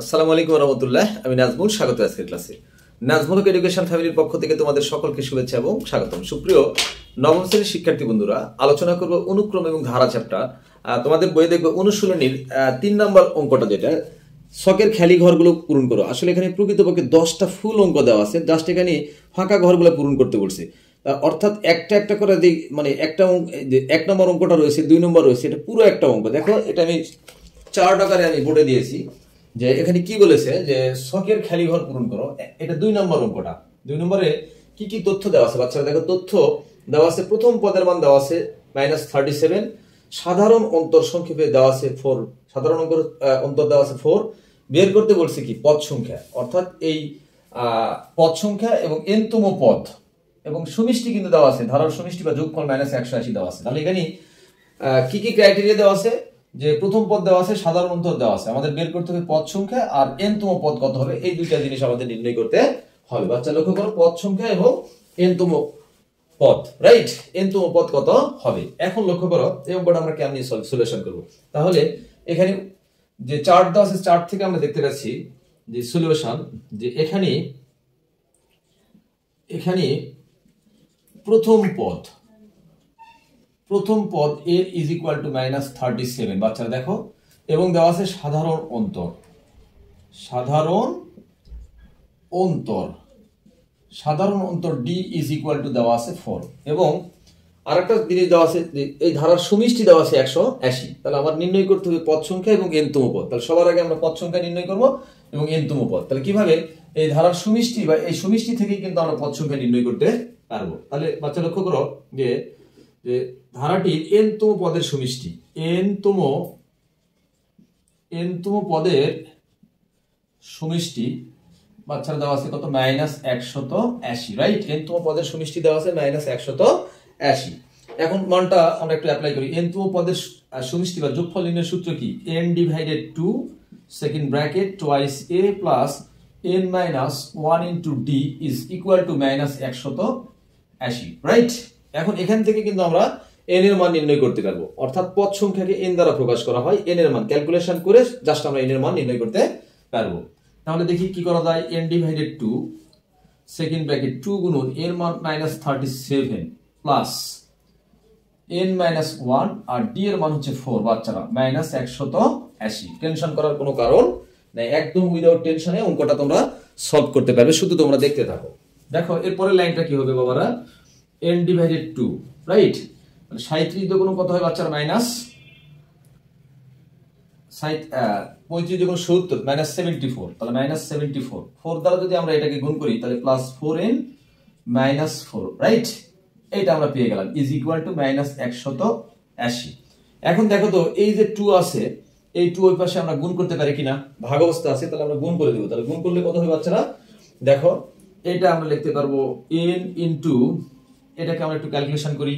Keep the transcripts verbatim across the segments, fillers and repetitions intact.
আসসালামু আলাইকুম ওয়া রাহমাতুল্লাহ। আমি নাজমুল, স্বাগত আজকের ক্লাসে। নাজমুল এডুকেশন ফ্যামিলির পক্ষ থেকে তোমাদের সকলকে শুভেচ্ছা এবং স্বাগতম। সুপ্রিয় নবম শ্রেণীর শিক্ষার্থী বন্ধুরা, আলোচনা করব অনুক্রম এবং ধারা চ্যাপ্টার। তোমাদের বইয়ে দেখবে অনুশীলনীর তিন নম্বর অঙ্কটা, যেটা শখের খালি ঘরগুলো পূরণ করো। আসলে এখানে প্রকৃতপক্ষে দশটা ফুল অঙ্ক দেওয়া আছে, জাস্ট এখানে ফাঁকা ঘরগুলো পূরণ করতে বলছে। অর্থাৎ একটা একটা করে যে মানে একটা এক নম্বর অঙ্কটা রয়েছে, দুই নম্বর রয়েছে, এটা পুরো একটা অঙ্ক। দেখো, এটা আমি চার টাকারে আমি বোর্ডে দিয়েছি। যে এখানে কি বলেছে যে শখের খালি ঘর পূরণ করো, এটা দুই নম্বর অঙ্কটা। দুই নম্বরে কি কি তথ্য দেওয়া আছে বাচ্চারা দেখো। তথ্য দেওয়া আছে, প্রথম পদের মান দেওয়া আছে মাইনাস থার্টি সেভেন, সাধারণ অন্তর সংক্ষেপে দেওয়া আছে ফোর, সাধারণ অঙ্ক অন্তর দেওয়া আছে ফোর। বের করতে বলছে কি পদ সংখ্যা, অর্থাৎ এই পদ সংখ্যা এবং এনতম পদ এবং সমষ্টি কিন্তু দেওয়া আছে, ধারার সমষ্টি বা যোগফল মাইনাস একশো আশি দেওয়া আছে। তাহলে এখানে কি কি ক্রাইটেরিয়া দেওয়া আছে, যে প্রথম পদ দেওয়া আছে, সাধারণ অন্তর দেওয়া আছে, আমাদের বের করতে হবে পদ সংখ্যা আর এনতম পদ কত হবে, এই দুইটা জিনিস আমাদের নির্ণয় করতে হবে। বাচ্চা লক্ষ্য করো, পদ সংখ্যা এবং এনতম পদ, রাইট, এনতম পদ কত হবে। এখন লক্ষ্য করো এই অঙ্কটা আমরা কেমনি সলিউশন করব। তাহলে এখানে যে চার্ট দেওয়া আছে, চার্ট থেকে আমরা দেখতে পাচ্ছি যে সলিউশন, যে এখানে এখানে প্রথম পদ প্রথম পদ a is equal to minus thirty seven, বাচ্চারা দেখো, এবং দেওয়া আছে সাধারণ অন্তর সাধারণ অন্তর সাধারণ অন্তর d is equal to দেওয়া আছে ফোর, এবং আরেকটা জিনিস দেওয়া আছে, এই ধারার সমষ্টি দেওয়া আছে একশো আশি। তাহলে আমার নির্ণয় করতে হবে পদ সংখ্যা এবং এনতম পদ। তাহলে সবার আগে আমরা পদ সংখ্যা নির্ণয় করব এবং এনতম পদ। তাহলে কিভাবে এই ধারার সমষ্টি বা এই সমষ্টি থেকেই কিন্তু আমরা পদ সংখ্যা নির্ণয় করতে পারবো। তাহলে বাচ্চা লক্ষ্য করো যে যে ধারাটির এনতম পদের সমষ্টি, এনতম এনতম পদের সমষ্টি বাচ্চারা দেওয়া আছে কত, মাইনাস একশত আশি, রাইট। এনতম পদের সমষ্টি দেওয়া আছে মাইনাস একশত আশি। এখন মানটা আমরা একটু অ্যাপ্লাই করি। এনতম পদের সমষ্টি বা যোগফল নির্ণয়ের সূত্র কি, n divided two second bracket twice a plus n minus one into d is equal to minus একশত আশি, রাইট। এখন এখান থেকে কিন্তু আমরা n এর মান নির্ণয় করতে পারবো, অর্থাৎ পদ সংখ্যাকে n দ্বারা প্রকাশ করা হয়। n এর মান ক্যালকুলেশন করে জাস্ট আমরা n এর মান নির্ণয় করতে পারবো। তাহলে দেখি কি করা যায়। n divided two second bracket two গুণন n মান minus thirty seven plus n minus one আর d এর মান হচ্ছে ফোর, বাচ্চারা মাইনাস একশত আশি। টেনশন করার কোনো কারণ নাই, একদম উইদাউট টেনশনে অঙ্কটা তোমরা সলভ করতে পারবে, শুধু তোমরা দেখতে থাকো। দেখো এরপরের লাইনটা কি হবে বাবারা, n divided টু, right? সাঁইত্রিশ দ্বিগুণ কত হয় বাচ্চারা, মাইনাস পঁয়ত্রিশ দ্বিগুণ সত্তর, মাইনাস সেভেন্টি ফোর। তাহলে মাইনাস সেভেন্টি ফোর, ফোর দ্বারা যদি আমরা এটাকে গুণ করি তাহলে plus four n minus four, right, এইটা আমরা পেয়ে গেলাম, ইজ ইকুয়াল টু মাইনাস একশত আশি। এখন দেখো তো এই যে টু আছে, এই টু ওই পাশে আমরা গুণ করতে পারি কিনা, ভাগ অবস্থা আছে, তাহলে আমরা গুণ করে দেবো। তাহলে গুণ করলে কত হয় বাচ্চারা, দেখো এটা আমরা লিখতে পারবো n ইন্টু, এটাকে আমরা একটু ক্যালকুলেশন করি,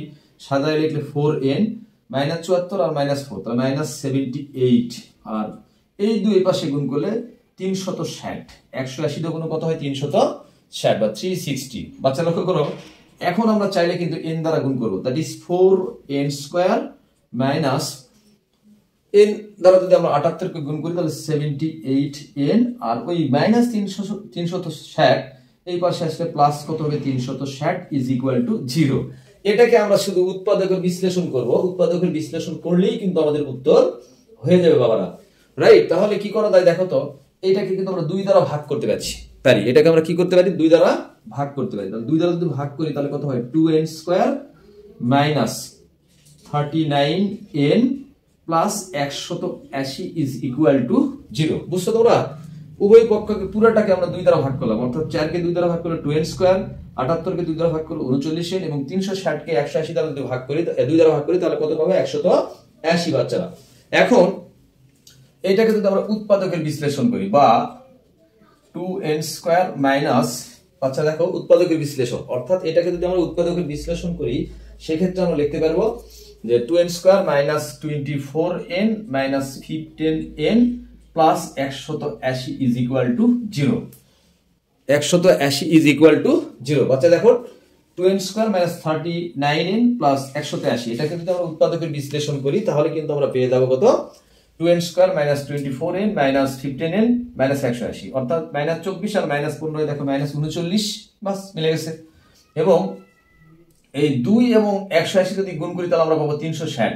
সাদায় লিখলে ফোর এন মাইনাস চুয়াত্তর আর মাইনাস ফোর, তাহলে মাইনাস সেভেন্টি এইট, আর এই দুই পাশে গুণ করলে তিনশত ষাট, একশো আশি দোকানো কত হয় তিনশত ষাট বা থ্রি সিক্সটি। বাচ্চা লক্ষ্য করো, এখন আমরা চাইলে কিন্তু এন দ্বারা গুণ করবো, that is four n square minus n দ্বারা যদি আমরা আটাত্তরকে গুণ করি তাহলে সেভেন্টি এইট এন, আর ওই মাইনাস তিনশো তিনশত ষাট এই পাশে আসলে প্লাস কত হবে তিনশত ষাট ইজ ইকুয়াল টু জিরো। এটাকে আমরা শুধু উৎপাদকের বিশ্লেষণ করব, উৎপাদকের বিশ্লেষণ করলেই কিন্তু আমাদের উত্তর হয়ে যাবে বাবারা, রাইট। তাহলে কি করা যায় দেখো তো, এটাকে কিন্তু আমরা দুই দ্বারা ভাগ করতে পারছি পারি এটাকে আমরা কি করতে পারি, দুই দ্বারা ভাগ করতে পারি। তাহলে দুই দ্বারা যদি ভাগ করি তাহলে কত হয়, two n square minus thirty nine n plus একশত আশি ইজ ইকুয়াল টু জিরো। বুঝছো তোমরা, উভয় পক্ষকে পুরাটাকে আমরা দুই দ্বারা ভাগ করলাম, অর্থাৎ চারকে দুই দ্বারা ভাগ করলে টুয়েলভ স্কোয়ার, আটাত্তরকে দুই দ্বারা ভাগ করলে উনচল্লিশ এন, এবং তিনশো ষাটকে একশো আশি দ্বারা যদি ভাগ করি, দুই দ্বারা ভাগ করি তাহলে কত পাবো, একশত আশি, বাচ্চারা। এখন এটাকে যদি আমরা উৎপাদকের বিশ্লেষণ করি বা টু এন স্কোয়ার মাইনাস, বাচ্চা দেখো উৎপাদকের বিশ্লেষণ, অর্থাৎ এটাকে যদি আমরা উৎপাদকের বিশ্লেষণ করি সেক্ষেত্রে আমরা লিখতে পারবো যে two n square minus twenty four n minus fifteen n plus একশত আশি ইজ ইকুয়াল টু জিরো, একশত আশি ইজ ইকুয়াল টু জিরো। বাচ্চা দেখো two n square minus thirty nine n plus একশত আশি, এটাকে যদি আমরা উৎপাদকের বিশ্লেষণ করি তাহলে কিন্তু আমরা পেয়ে যাবো কত, two n square - twenty four n - fifteen n - একশো আশি অর্থাৎ মাইনাস চব্বিশ আর মাইনাস পনেরো দেখো মাইনাস উনচল্লিশ বাস মিলে গেছে এবং এই দুই এবং একশো আশি যদি গুণ করি তাহলে আমরা পাবো তিনশো ষাট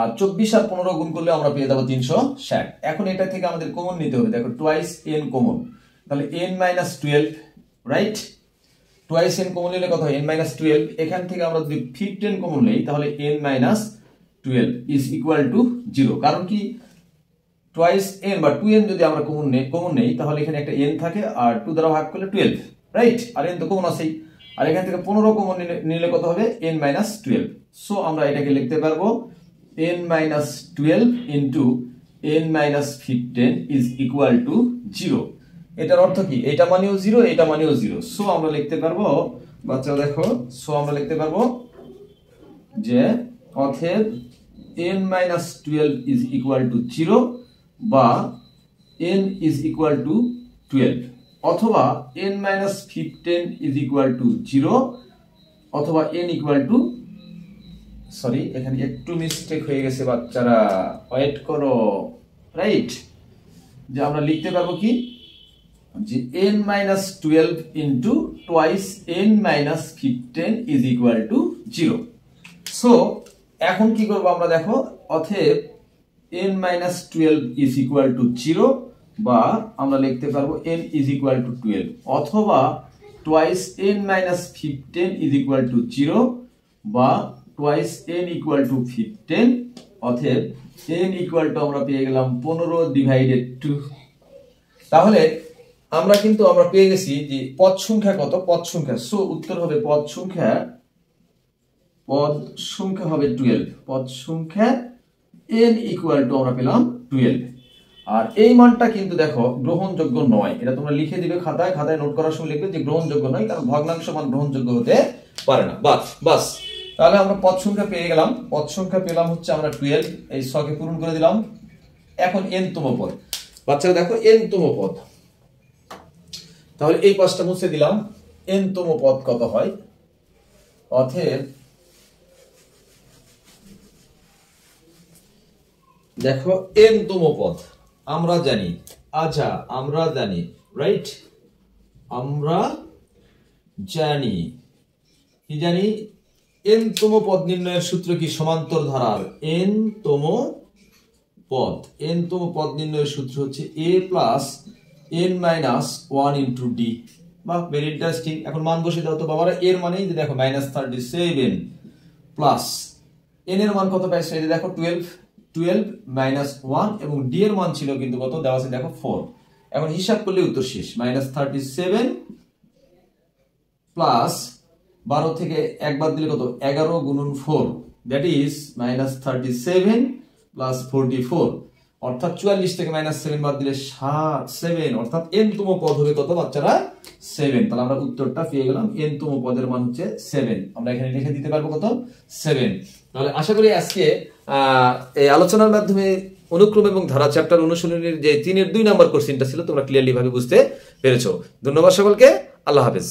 আর চব্বিশ আর পনেরো গুণ করলে আমরা পেয়ে যাব তিনশো ষাট এখন এটা থেকে আমাদের কমন নিতে হবে দেখো টুয়াইস n কমন তাহলে n - twelve right twice n common নিলে কত হয় n - টুয়েলভ এখান থেকে আমরা যদি ফিফটিন কমন নেই তাহলে n - twelve is equal to zero কারণ কি টুয়াইস n বা টু n যদি আমরা কমন নেই কমন নেই তাহলে এখানে একটা n থাকে আর টু দ্বারা ভাগ করলে টুয়েলভ রাইট আর n তো কমন আছেই আর এখান থেকে পনেরো কমন নিলে কত হবে n - টুয়েলভ সো আমরা এটাকে লিখতে পারবো n - twelve * n - fifteen is equal to zero এটার অর্থ কি এটা মানেও জিরো এটা মানেও জিরো সো আমরা লিখতে পারবো বাচ্চারা দেখো সো আমরা লিখতে পারবো যে অতএব n - twelve is equal to zero বা n is equal to twelve অথবা n - fifteen is equal to zero অথবা n equal to সরি এখানে একটু মিস্টেক হয়ে গেছে বাচ্চারা ওয়েট করো রাইট যে আমরা লিখতে পারবো কি যে n - twelve * twice n - fifteen is equal to zero so এখন কি করব আমরা দেখো অতএব n - twelve is equal to zero বা আমরা লিখতে পারবো n is equal to twelve অথবা twice n - fifteen is equal to zero বা twice n equal to fifteen অতএব n equal to আমরা পেয়ে গেলাম পনেরো divided টু তাহলে আমরা কিন্তু আমরা পেয়ে গেছি যে পদ সংখ্যা কত পদ সংখ্যা সো উত্তর হবে পদ সংখ্যা পদ সংখ্যা হবে টুয়েলভ পদ সংখ্যা n equal to আমরা পেলাম টুয়েলভ আর এই মানটা কিন্তু দেখো গ্রহণযোগ্য নয় এটা তোমরা লিখে দিবে খাতায় খাতায় নোট করার সময় লিখবে যে গ্রহণযোগ্য নয় কারণ ভগ্নাংশ মান গ্রহণযোগ্য হতে পারে না বাস বাস তাহলে আমরা পদ সংখ্যা পেয়ে গেলাম পদ সংখ্যা পেলাম হচ্ছে আমরা টুয়েলভ এই ছয়কে পূরণ করে দিলাম এখন n তম পদ বাচ্চারা দেখো n তম পদ তাহলে এই পাঁচটা মুছে দিলাম n তম পদ কত হয় অতএব দেখো n তম পদ আমরা জানি আচ্ছা আমরা জানি রাইট আমরা জানি কি জানি n তম পদ নির্ণয়ের সূত্র কি সমান্তর ধারার n তম পদ n তম পদ নির্ণয়ের সূত্র হচ্ছে a plus n minus one into d বা ভেরি ইন্টারেস্টিং এখন মান বসিয়ে দাও তো বাবারা এর মানেই যে দেখো minus thirty seven plus n এর মান কত পাইছো এই দেখো টুয়েলভ টুয়েলভ - ওয়ান এবং d এর মান ছিল কিন্তু কত দেওয়া আছে দেখো ফোর এখন হিসাব করলে উত্তর শেষ মাইনাস থার্টি সেভেন প্লাস বারো থেকে একবার দিলে কত এগারো গুণন four that is minus thirty seven plus forty four অর্থাৎ চুয়াল্লিশ থেকে মাইনাস সেভন বাদ দিলে সেভেন অর্থাৎ n তম পদ হবে কত বাচ্চারা সেভেন তাহলে আমরা উত্তরটা পেয়ে গেলাম n তম পদের মান হচ্ছে সেভেন আমরা এখানে লিখে দিতে পারবো কত সেভেন তাহলে আশা করি আজকে এই আলোচনার মাধ্যমে অনুক্রম এবং ধারা চ্যাপ্টার অনুশীলনীর যে তিনের দুই নাম্বার কোশ্চেনটা ছিল তোমরা ক্লিয়ারলি ভাবে বুঝতে পেরেছো ধন্যবাদ সকলকে আল্লাহ হাফেজ।